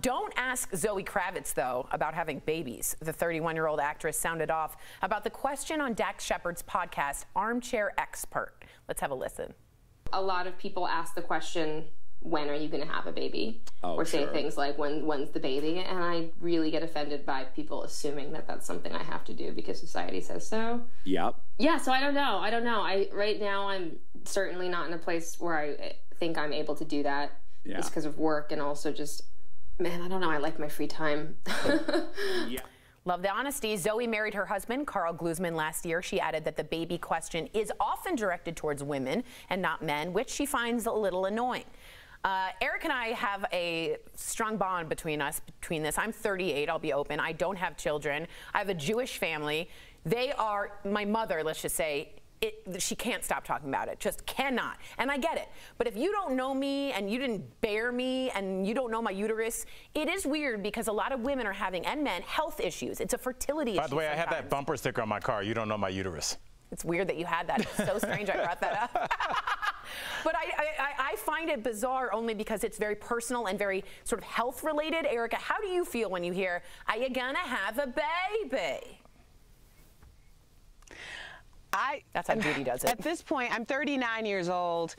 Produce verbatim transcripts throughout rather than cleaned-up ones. Don't ask Zoe Kravitz, though, about having babies. The thirty-one-year-old actress sounded off about the question on Dax Shepard's podcast, Armchair Expert. Let's have a listen. A lot of people ask the question, when are you going to have a baby? Oh, or say sure. things like, when, when's the baby? And I really get offended by people assuming that that's something I have to do because society says so. Yep. Yeah, so I don't know. I don't know. I right now, I'm certainly not in a place where I think I'm able to do that. Yeah. Just because of work and also just... Man, I don't know. I like my free time. Yeah. Love the honesty. Zoe married her husband, Karl Glusman, last year. She added that the baby question is often directed towards women and not men, which she finds a little annoying. Uh, Eric and I have a strong bond between us, between this. I'm thirty-eight. I'll be open. I don't have children. I have a Jewish family. They are my mother, let's just say. It, she can't stop talking about it, just cannot. And I get it. But if you don't know me and you didn't bear me and you don't know my uterus, it is weird because a lot of women are having, and men, health issues. It's a fertility issue. By the way, sometimes. I have that bumper sticker on my car, you don't know my uterus. It's weird that you had that. It's so strange I brought that up. But I, I, I find it bizarre only because it's very personal and very sort of health related. Erica, how do you feel when you hear, are you gonna have a baby? I, That's how Judy does it. At this point, I'm thirty-nine years old.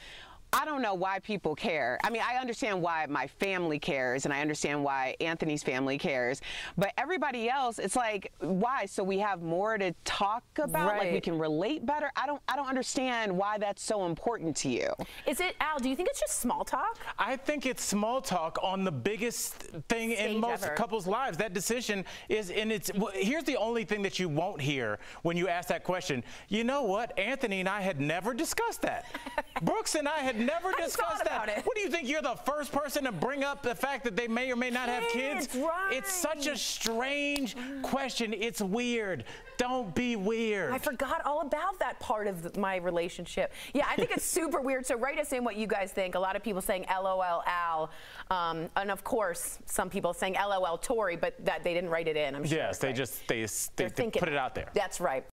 I don't know why people care. I mean, I understand why my family cares, and I understand why Anthony's family cares. But everybody else, it's like, why? So we have more to talk about? Right. Like, we can relate better? I don't I don't understand why that's so important to you. Is it, Al, do you think it's just small talk? I think it's small talk on the biggest thing Stage in most ever. couples' lives. That decision is, and it's, here's the only thing that you won't hear when you ask that question. You know what? Anthony and I had never discussed that. Brooks and I had never discussed that. It. What do you think? You're the first person to bring up the fact that they may or may not kids, have kids? Right. It's such a strange question. It's weird. Don't be weird. I forgot all about that part of the, my relationship. Yeah, I think it's super weird. So write us in what you guys think. A lot of people saying LOL Al. Um, and of course, some people saying LOL Tori, but that they didn't write it in. I'm sure. Yes, they right. just they, they, they put it out there. That's right.